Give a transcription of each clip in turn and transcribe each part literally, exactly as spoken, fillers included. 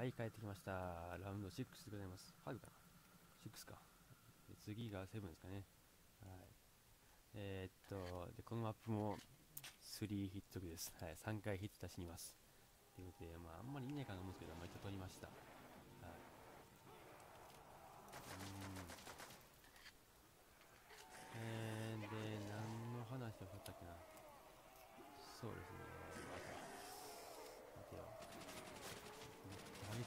はい、帰ってきました。ラウンドろくでございます。ごかな ?ろく か。次がななですかね。はい。えー、っとで、このマップもさんヒットです。はい、さんかいヒット足しにます。ということで、まあ、あんまりいないかなと思うんですけど、まあ、一応取りました。はい。うーん。えー、で、何の話を振ったっけな。そうですね。待てよ。ダメ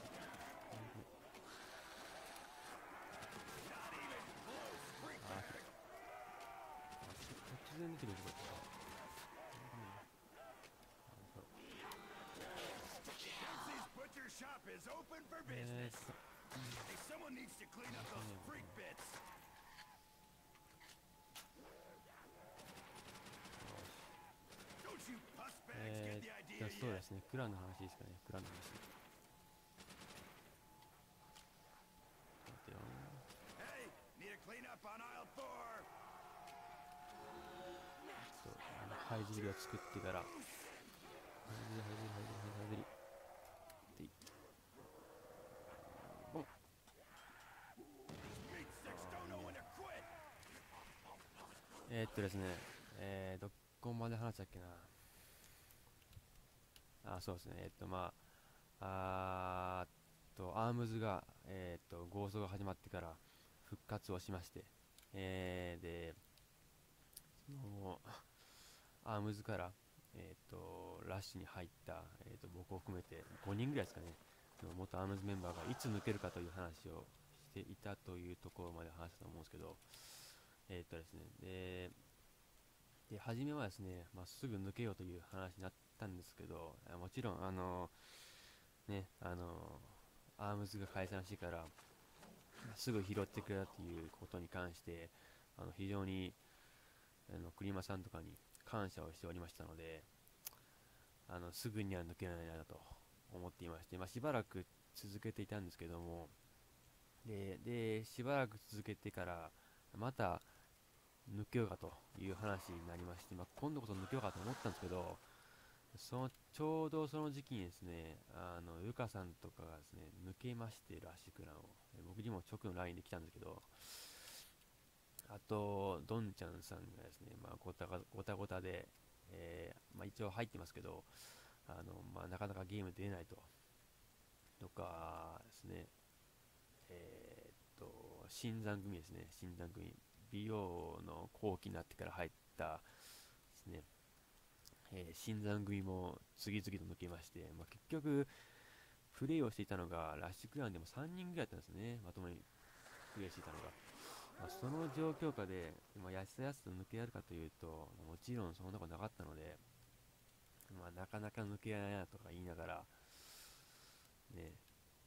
だ。ああ、突然出てくることか。えーっと。えーっと、そうですね。クランの話ですかね。クランの話。待てよ。ちょっと、あの、ハイジリを作ってから。ハイジリ、ハイジリ、ハイジリ、ハイジリ。えー、っとですね、えー、どこまで話したっけな。あ、そうですね、えー、っと、まあ、あーっと、アームズが、えー、っと、ゴーストが始まってから復活をしまして、えー、で、その、アームズから、えー、っと、ラッシュに入った、えー、っと、僕を含めてごにんぐらいですかね、の元アームズメンバーがいつ抜けるかという話をしていたというところまで話したと思うんですけど、えっとですね、で、で初めはですね、まあ、すぐ抜けようという話になったんですけど、もちろん、あの、ね、あの、アームズが解散してから、すぐ拾ってくれたということに関して、あの非常に、あの、クリマさんとかに感謝をしておりましたので、あの、すぐには抜けられないなと思っていまして、まあ、しばらく続けていたんですけども、で、で、しばらく続けてから、また、抜けようかという話になりまして、まあ、今度こそ抜けようかと思ったんですけど、そのちょうどその時期にですね、あのルカさんとかがですね、抜けまして、ラッシュクランを。僕にも直の ライン で来たんですけど、あと、ドンちゃんさんがですね、まあ、ごたごたで、えーまあ、一応入ってますけど、あのまあ、なかなかゲーム出ないと。とかですね、えーと新山組ですね、新山組、美容の後期になってから入ったですね、えー、新山組も次々と抜けまして、まあ、結局、プレイをしていたのが、ラッシュクランでもさんにんぐらいだったんですね、まともにプレイしていたのが。まあ、その状況下で、まあ、やすやすと抜けられるかというと、もちろんそんなことなかったので、まあ、なかなか抜けられないなとか言いながら、ね、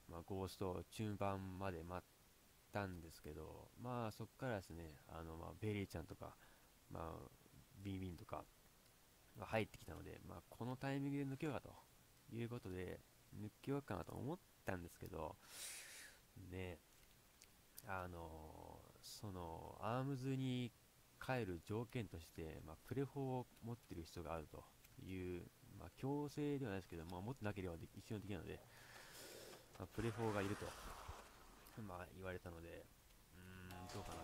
まあ、ゴースト中盤まで待って、たんですけど、まあそこからですね、あのまあベリーちゃんとか、まあ、ビンビンとかが入ってきたので、まあ、このタイミングで抜けようかということで抜けようかなと思ったんですけどね、あのそのアームズに帰る条件として、まあ、プレ法を持ってる人があるという、まあ、強制ではないですけど、まあ、持ってなければ一緒にできないので、まあ、プレ法がいると。まあ言われたので、うーん、どうかなと。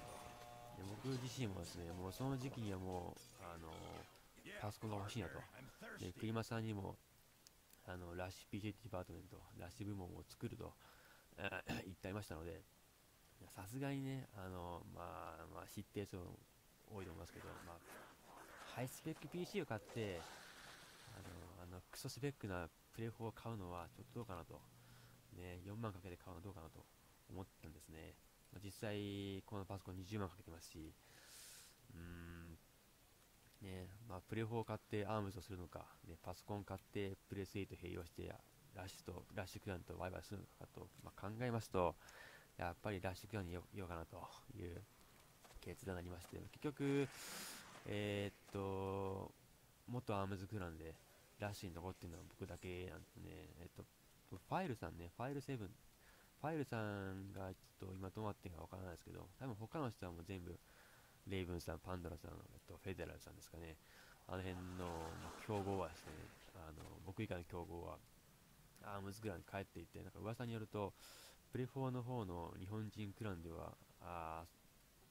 で、僕自身もですね、もうその時期にはもう、あの、パソコンが欲しいなと。で、クリマさんにも、あの、ラッシュ ピーシーティー ディパートメント、ラッシュ部門を作ると言っていましたので、さすがにね、あの、まあ、まあ、知ってる人多いと思いますけど、まあ、ハイスペック ピーシー を買って、あの、あのクソスペックなプレイフォーを買うのはちょっとどうかなと。ね、よんまんかけて買うのはどうかなと。思ったんですね。実際、このパソコンにじゅうまんかけてますし、うーん、ね、まあ、プレフォーを買ってアームズをするのか、ね、パソコン買ってプレスエイト併用して、ラッシュと、ラッシュクラウンとワイワイするのかと、まあ、考えますと、やっぱりラッシュクラウンにいようかなという決断になりまして、結局、えー、っと、元アームズクラウンで、ラッシュに残っているのは僕だけなんですね。えっと、ファイルさんね、ファイルなな、ファイルさんがちょっと今どうなってるかわからないですけど、多分他の人はもう全部、レイブンさん、パンドラさん、えっと、フェデラルさんですかね。あの辺の、まあ、競合はですね、あの、僕以外の競合は、アームズクランに帰っていて、なんか噂によると、プレフォーの方の日本人クランでは、あ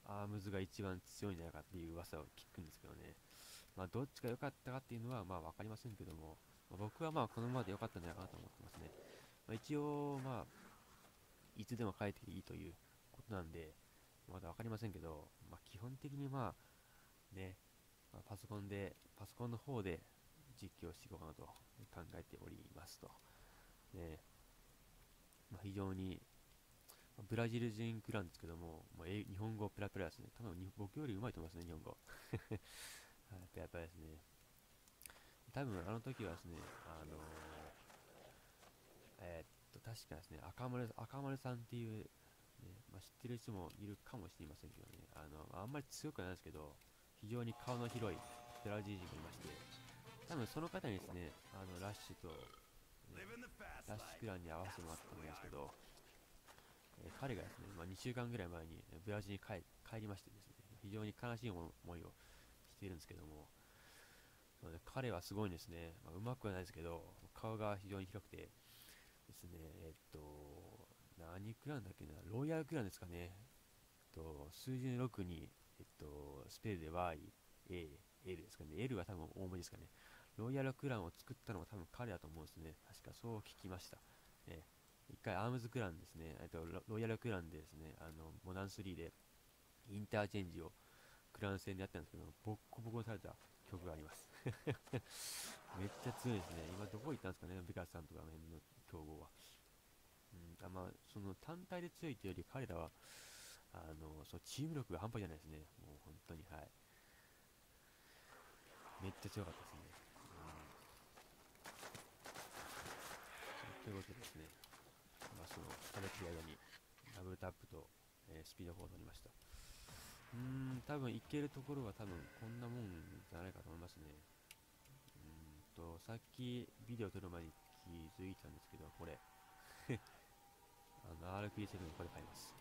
アームズが一番強いんじゃないかっていう噂を聞くんですけどね。まあ、どっちが良かったかっていうのは、まあ、わかりませんけども、まあ、僕はまあ、このままで良かったんじゃないかなと思ってますね。まあ、一応、まあ、いつでも帰っていいということなんで、まだわかりませんけど、まあ、基本的にまあ、ね、まあ、パソコンで、パソコンの方で実況していこうかなと考えておりますと。ね、まあ、非常に、ブラジル人クランですけども、まあ、日本語ペラペラですね。多分僕より上手いと思いますね、日本語。ペラペラですね。多分あの時はですね、あのー、えー、っと、確かですね、赤丸、赤丸さんっていう、ね、まあ、知ってる人もいるかもしれませんけどね、あの、あんまり強くはないですけど、非常に顔の広いブラジル人がいまして、多分その方にですね、あの、ラッシュと、ね、ラッシュクランに合わせてもらったと思いますけど、えー、彼がですね、まあ、にしゅうかんぐらい前にブラジルに 帰, 帰りましてですね、非常に悲しい思いをしているんですけども、彼はすごいんですね。まあ、うまくはないですけど、顔が非常に広くてですね、えっと、何クランだっけな、ロイヤルクランですかね。えっと、数字のろくに、えっと、スペルで Y、A、L ですかね。L は多分大文字ですかね。ロイヤルクランを作ったのは多分彼だと思うんですね。確かそう聞きました。ね、一回アームズクランですね、えっと、ロイヤルクランでですね、あの、モダンスリーでインターチェンジをクラン戦でやったんですけど、ボッコボコにされた曲があります。めっちゃ強いですね。今どこ行ったんですかね、ビカスさんとかの辺の競合は。うん、あまあ、その単体で強いというより、彼らは、あの、そのチーム力が半端じゃないですね。もう本当に、はい。めっちゃ強かったですね。うん、ということでですね、まあ、その、食べてる間に、ダブルタップと、えー、スピードフォーを取りました。うーん、多分行けるところは多分こんなもんじゃないかと思いますね。うーんと、さっきビデオ撮る前に気づいたんですけど、これ。あの、アールピーセブン これ買います。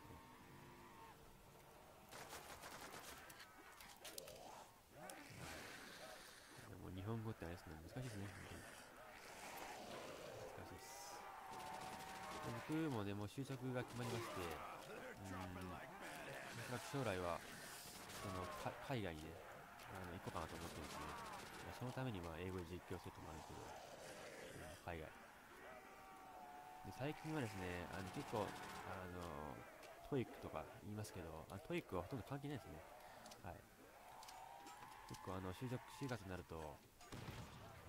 でも日本語ってあれですね、難しいですね、本当に。難しいです。僕もね、もう就職が決まりまして、うーん、将来は、その海外にね、あの行こうかなと思ってるんですね。そのためにまあ英語で実況するともあるんですけど、海外。で最近はですね、あの結構、あの、トイックとか言いますけど、あのトイックはほとんど関係ないですね。はい。結構あの、就職、就活になると、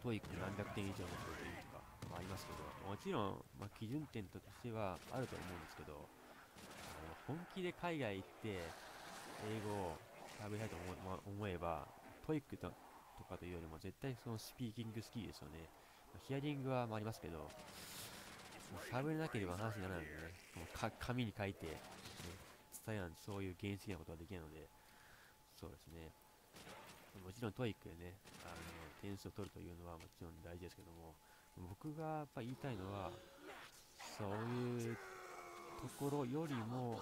トイック何百点以上の人というか、まあありますけど、もちろん、まあ基準点としてはあると思うんですけど、あの本気で海外行って、英語を喋りたいと 思, 思えば、トイック と, とかというよりも絶対そのスピーキングスキーですよね。ヒアリングはまあありますけど、もう喋れなければ話にならないのでね、もうか紙に書いて、ね、伝えなんてそういう原始的なことはできないので、そうですね。もちろんトイックでね、あの点数を取るというのはもちろん大事ですけども、僕がやっぱ言いたいのは、そういうところよりも、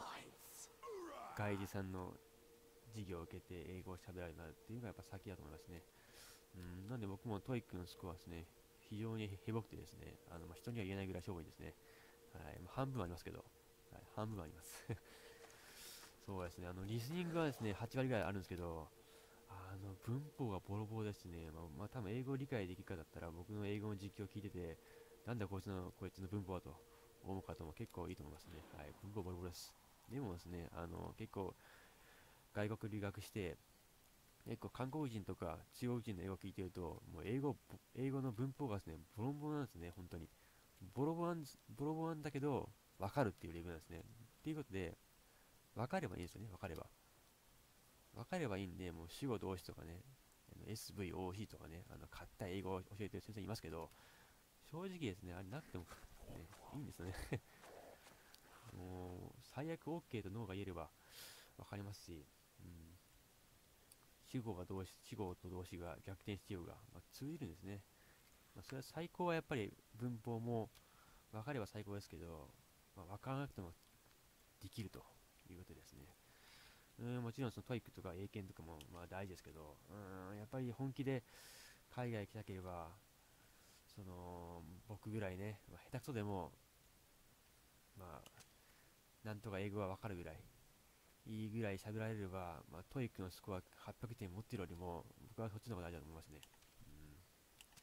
外事さんの授業を受けて英語を喋られるようになるっていうのがやっぱ先だと思いますね。うん、なんで僕もトイックのスコアはですね、非常にへぼくてですね、あのまあ人には言えないぐらい勝負いいですね。はい、まあ、半分はありますけど、はい、半分はあります。そうですね、あの、リスニングはですね、はち割ぐらいあるんですけど、あの、文法がボロボロですね、まあ、まあ、多分英語を理解できるかだったら、僕の英語の実況を聞いてて、なんだこいつの、こいつの文法はと思う方も結構いいと思いますね。はい、文法ボロボロです。でもですね、あの、結構、外国留学して、結構韓国人とか中国人の英語を聞いてると、もう英語、英語の文法がですね、ボロボロなんですね、本当に。ボロボロなん、ボロボロなんだけど、わかるっていうレベルなんですね。っていうことで、わかればいいんですよね、わかれば。わかればいいんで、もう主語動詞とかね、エスブイオーシー とかね、あの、硬い英語を教えてる先生いますけど、正直ですね、あれなくても、ね、いいんですよね。もう、最悪 OK と ノー が言えれば分かりますし、うん、主語が動詞、主語と動詞が逆転してようが、まあ、通じるんですね。まあ、それは最高はやっぱり文法も分かれば最高ですけど、まあ、分からなくてもできるということですね。うん、もちろんそのトイックとか英検とかもまあ大事ですけど、うん、やっぱり本気で海外行きたければ、その僕ぐらいね、まあ、下手くそでもまあなんとか英語はわかるぐらいいいぐらい喋られれば、まあ、トイックのスコアはっぴゃくてん持ってるよりも僕はそっちの方が大事だと思いますね。うん、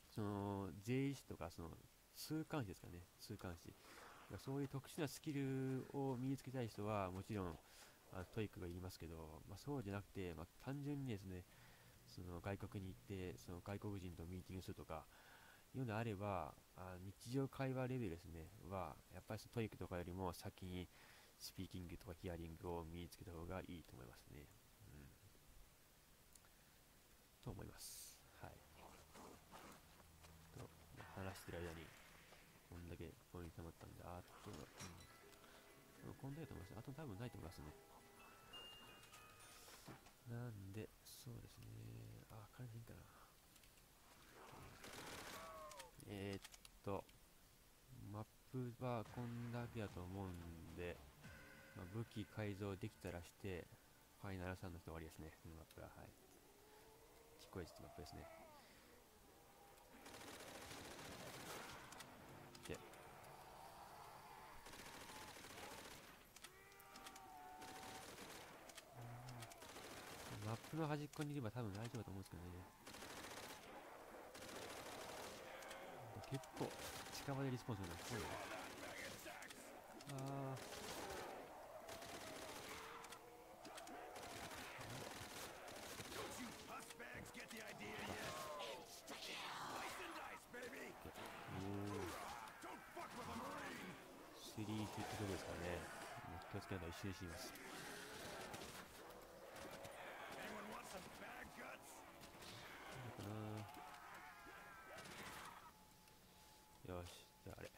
その税理士とかその通関士ですかね、通関士、そういう特殊なスキルを身につけたい人はもちろんあトイックがいりますけど、まあ、そうじゃなくて、まあ、単純にですねその外国に行ってその外国人とミーティングするとかいうのであればあ日常会話レベルですねはやっぱりトイックとかよりも先にスピーキングとかヒアリングを身につけた方がいいと思いますね。うん、と思います。はい。と、話してる間に、こんだけポイント溜まったんで、あと、うん、こんだけと思います。あと多分ないと思いますね。なんで、そうですね。あ、彼でいいかな。えー、っと、マップはこんだけだと思うんで、まあ、武器改造できたらして、ファイナルさんの人終わりですね、このマップは。はい。ちっこいマップですね。で。マップの端っこにいれば多分大丈夫だと思うんですけどね。結構、近場でリスポンスするんですよ。あー。スリーヒットどこですからね。気をつけないと一瞬死にます。どうかな。よし、じゃああれ。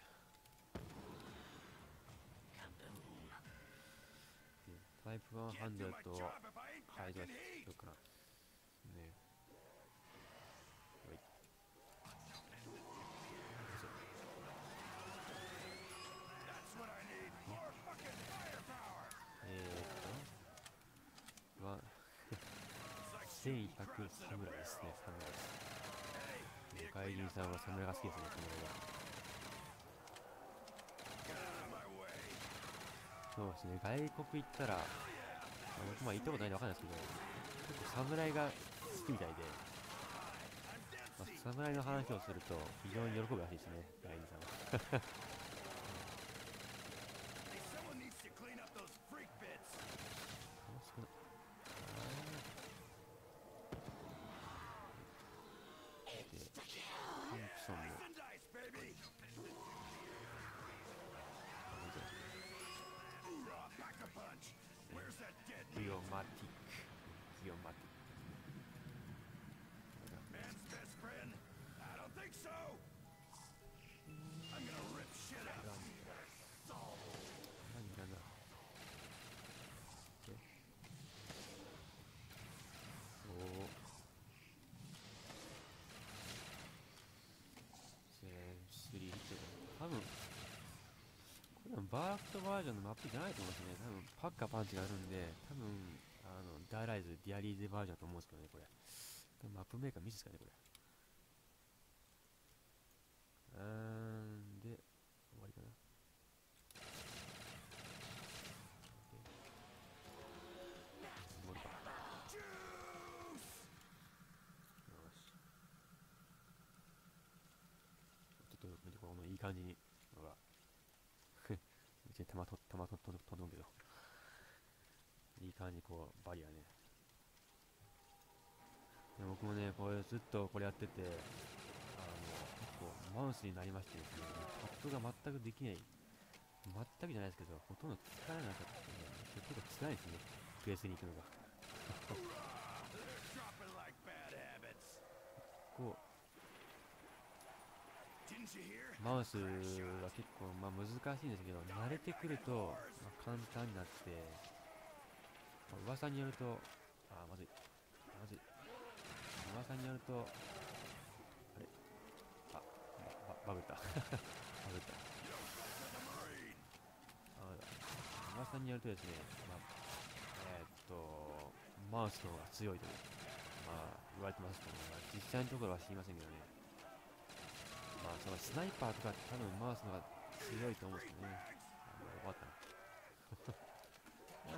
タイプワンハンドルと改造しようかな。ね。はい。えーと、は、せんひゃく侍ですね、侍です。外人さんは侍が好きですね、侍は。そうですね、外国行ったら、僕も行ったことないんで分かんないですけど、結構侍が好きみたいで、まあ、侍の話をすると非常に喜ぶらしいですね、外人さんは。ギオマティック、ギオマティック。何だな。おお。スリー多分これはバークトバージョンのマップじゃないと思うんですね。多分パッカパンチがあるんで、多分あのダイライズ、ディアリーゼバージョンだと思うんですけどね、これ。マップメーカーミスですかね、これ。うーん、で、終わりかな。終わりか。よし。ちょっと見て、このいい感じに。ほら。うちに弾と、弾と、と、と、とんけど。いい感じにこう、バリアね。僕もね、これずっとこれやってて、あの、結構マウスになりましてですね、パッドが全くできない、全くじゃないですけど、ほとんど使えなかったので、結構辛いですね、ベースに行くのが。こう、マウスは結構、まあ、難しいんですけど、慣れてくると、まあ、簡単になって、まあ、噂によると、あ、まずい、まずい。噂によると、あれあ、バグった。バグった。噂によるとですね、まあ、えー、っと、マウスの方が強いと、まあ、言われてますけど、ね、まあ、実際のところは知りませんけどね。ままあそのスナイパーとかって多分回すのが強いと思うんですけどね。あ、終わった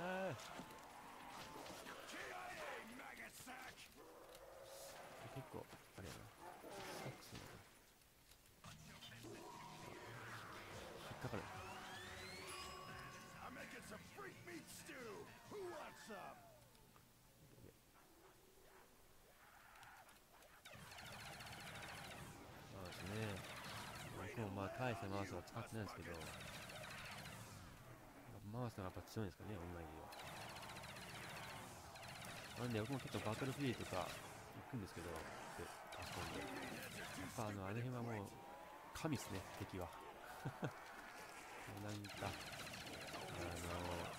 な。あ結構あれやな、サックスの引っかかる。そうですね、僕もまあ大したマウスは使ってないんですけど、マウスがやっぱ強いんですかね、オンラインでは。なんで僕も結構バトルフリーとか行くんですけど、でパソコンでやっぱあのあの辺はもう神っすね、敵は。なんかあ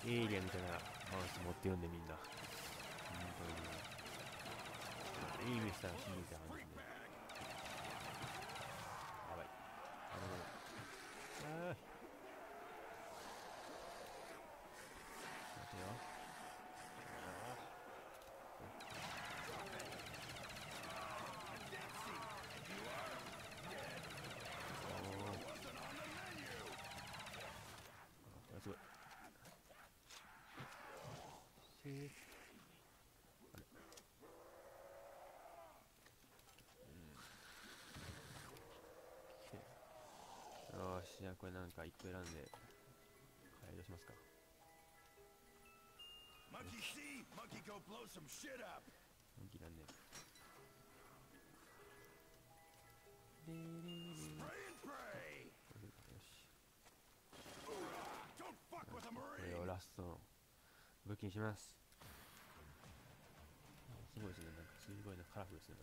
のエイリアンみたいなマウス持ってるんで、みんな本当にエイムしたら死ぬみたいな感じで、やばい。あのあ待てよ。すごい。えー、あれ、うん、よし、じゃあこれなんか一個選んで解除しますか。モンキーなんでリリリリよし、これをラストの武器にします。すごいですね、なんかすごいな、カラフルですね。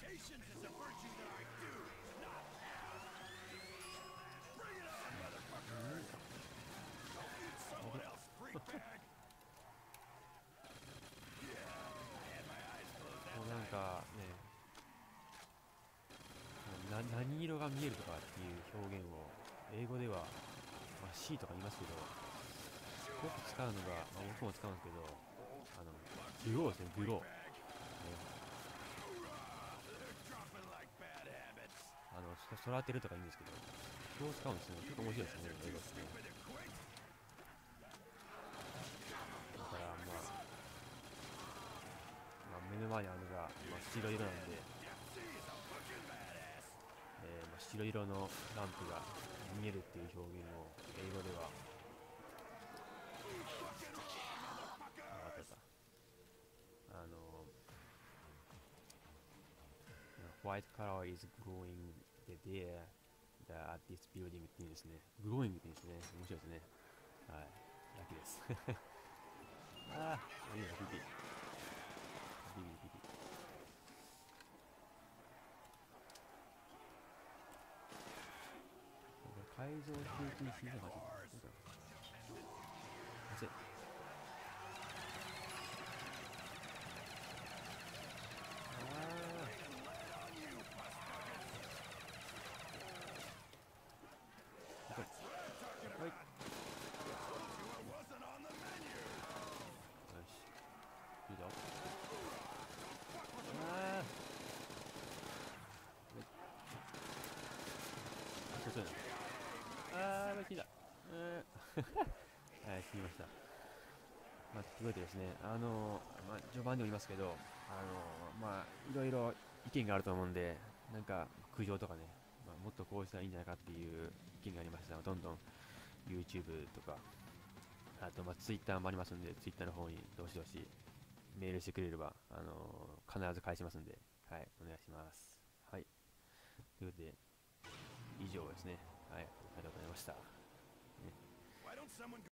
これもうなんかね、な何色が見えるとかっていう表現を英語では、まあ、シー とか言いますけど、よく使うのが、まあ、僕も使うんですけど、あのブローですね、ブロー、ね、あの空手るとか言うんですけど、ブロー使うんですよね。結構面白いですね、英語ですね。だからまあ、まあ、目の前にあるのが、まあ、白色なんで、えーまあ、白色のランプが見えるっていう表現を英語では、あ分かった、あの「White color is glowing the deer at this building」っていうんですね。グローイングっていうんですね。面白いですね。はい、ラッキーです。ああ、いいな、ビビビビビビビ改造空気にするのがいいですね。あー、死んだ。えー、はい、死にました。まあ、というわけでですね、あのー、まあ、序盤でも言いますけど、あのー、まあ、いろいろ意見があると思うんで、なんか、苦情とかね、まあ、もっとこうしたらいいんじゃないかっていう意見がありましたら、どんどん YouTube とか、あと、まあ、Twitter もありますんで、Twitter の方にどしどしメールしてくれれば、あのー、必ず返しますんで、はい、お願いします。はい。ということで、以上ですね。はい、ありがとうございました。ね。